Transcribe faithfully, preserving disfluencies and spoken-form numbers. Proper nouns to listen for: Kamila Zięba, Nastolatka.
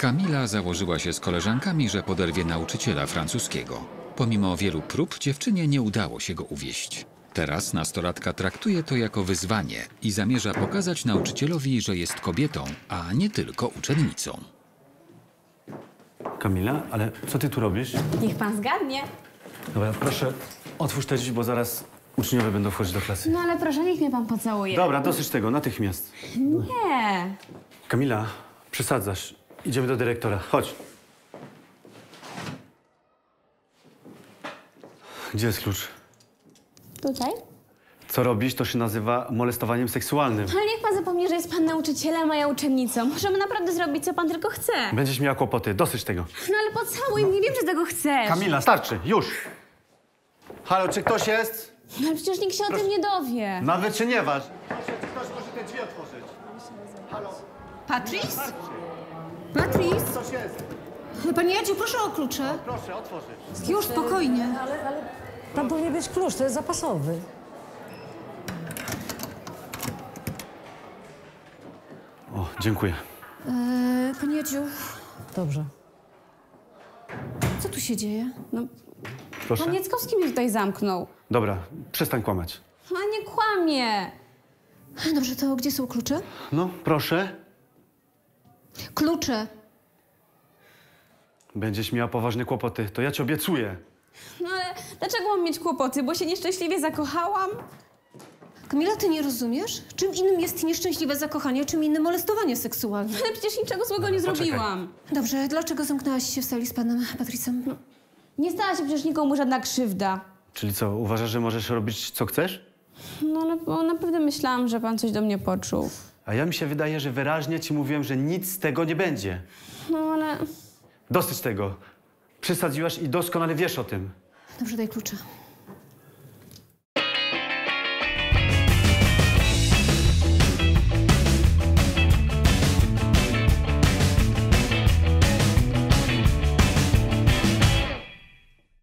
Kamila założyła się z koleżankami, że poderwie nauczyciela francuskiego. Pomimo wielu prób dziewczynie nie udało się go uwieść. Teraz nastolatka traktuje to jako wyzwanie i zamierza pokazać nauczycielowi, że jest kobietą, a nie tylko uczennicą. Kamila, ale co ty tu robisz? Niech pan zgadnie. Dobra, proszę, otwórz te drzwi, bo zaraz uczniowie będą wchodzić do klasy. No ale proszę, niech mnie pan pocałuje. Dobra, dosyć tego, natychmiast. Nie. Kamila, przesadzasz. Idziemy do dyrektora. Chodź. Gdzie jest klucz? Tutaj. Co robisz, to się nazywa molestowaniem seksualnym. Ale niech pan zapomni, że jest pan nauczycielem, a ja uczennicą. Możemy naprawdę zrobić, co pan tylko chce. Będziesz miała kłopoty. Dosyć tego. No ale pocałuj mnie. No. Wiem, że tego chcesz. Kamila, starczy. Już. Halo, czy ktoś jest? No ale przecież nikt się Proszę. o tym nie dowie. Nawet się nie waż. Proszę, czy ktoś może te drzwi otworzyć? Halo? Patrice? Patrice? Ktoś jest? Panie Jadziu, proszę o klucze. No, proszę, otworzyć. Już, spokojnie. Ale, ale... Tam powinien być klucz, to jest zapasowy. O, dziękuję. Eee, panie Jadziu. Dobrze. Co tu się dzieje? No... Proszę? Pan Jackowski mnie tutaj zamknął. Dobra, przestań kłamać. A nie kłamie. Dobrze, to gdzie są klucze? No, proszę. Klucze. Będziesz miała poważne kłopoty, to ja ci obiecuję. No ale dlaczego mam mieć kłopoty? Bo się nieszczęśliwie zakochałam? Kamila, ty nie rozumiesz? Czym innym jest nieszczęśliwe zakochanie, czym innym molestowanie seksualne? Ale przecież niczego złego nie Poczekaj. zrobiłam. Dobrze, dlaczego zamknęłaś się w sali z panem Patricem? No. Nie stała się przecież nikomu żadna krzywda. Czyli co, uważasz, że możesz robić, co chcesz? No, ale no, naprawdę myślałam, że pan coś do mnie poczuł. A ja mi się wydaje, że wyraźnie ci mówiłem, że nic z tego nie będzie. No, ale... Dosyć tego. Przesadziłaś i doskonale wiesz o tym. Dobrze, daj klucze.